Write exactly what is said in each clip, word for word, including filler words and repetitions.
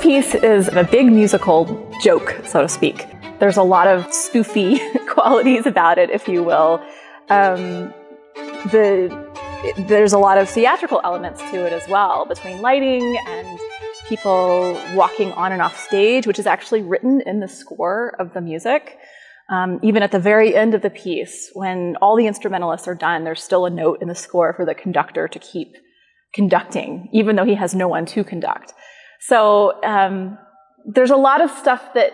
piece is a big musical joke, so to speak. There's a lot of spoofy qualities about it, if you will. Um, the, it, there's a lot of theatrical elements to it as well, between lighting and people walking on and off stage, which is actually written in the score of the music. Um, even at the very end of the piece, when all the instrumentalists are done, there's still a note in the score for the conductor to keep conducting, even though he has no one to conduct. So um, there's a lot of stuff that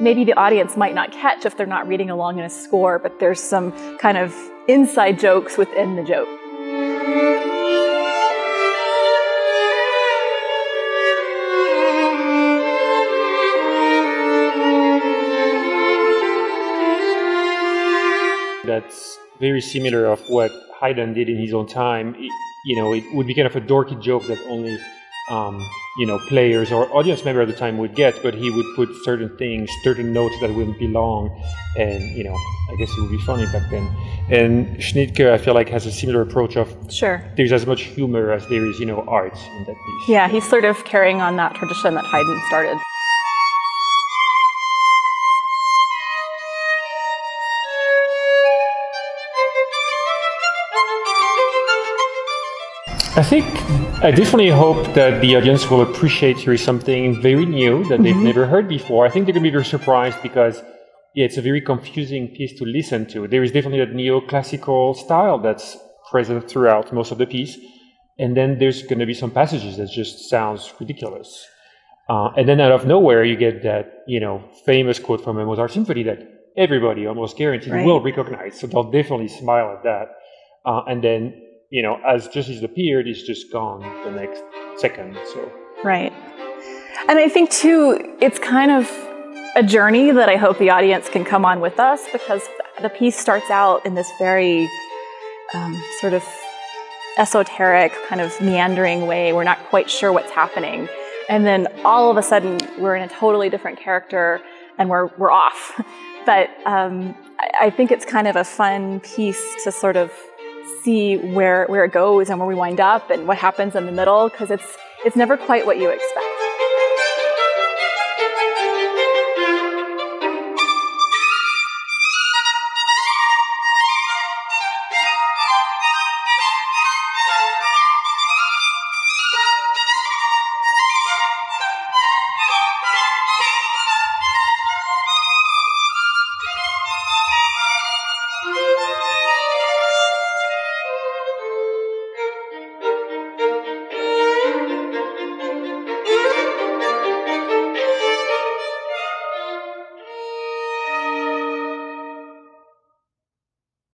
maybe the audience might not catch if they're not reading along in a score, but there's some kind of inside jokes within the joke. That's very similar of what Haydn did in his own time. It, you know, it would be kind of a dorky joke that only, um, you know, players or audience member at the time would get, but he would put certain things, certain notes that wouldn't belong, and, you know, I guess it would be funny back then. And Schnittke, I feel like, has a similar approach of, sure, there's as much humor as there is, you know, art in that piece. Yeah, he's sort of carrying on that tradition that Haydn started. I think I definitely hope that the audience will appreciate hearing something very new that they've mm-hmm. never heard before. I think they're going to be very surprised because yeah, it's a very confusing piece to listen to. There is definitely that neoclassical style that's present throughout most of the piece. And then there's going to be some passages that just sounds ridiculous. Uh, and then out of nowhere, you get that, you know, famous quote from a Mozart symphony that everybody almost guaranteed right. will recognize. So they'll definitely smile at that. Uh, and then... you know, as just as it appeared, it's just gone the next second, so. Right. And I think, too, it's kind of a journey that I hope the audience can come on with us, because the piece starts out in this very um, sort of esoteric, kind of meandering way. We're not quite sure what's happening. And then all of a sudden, we're in a totally different character, and we're, we're off. But um, I, I think it's kind of a fun piece to sort of see where, where it goes and where we wind up and what happens in the middle, because it's, it's never quite what you expect.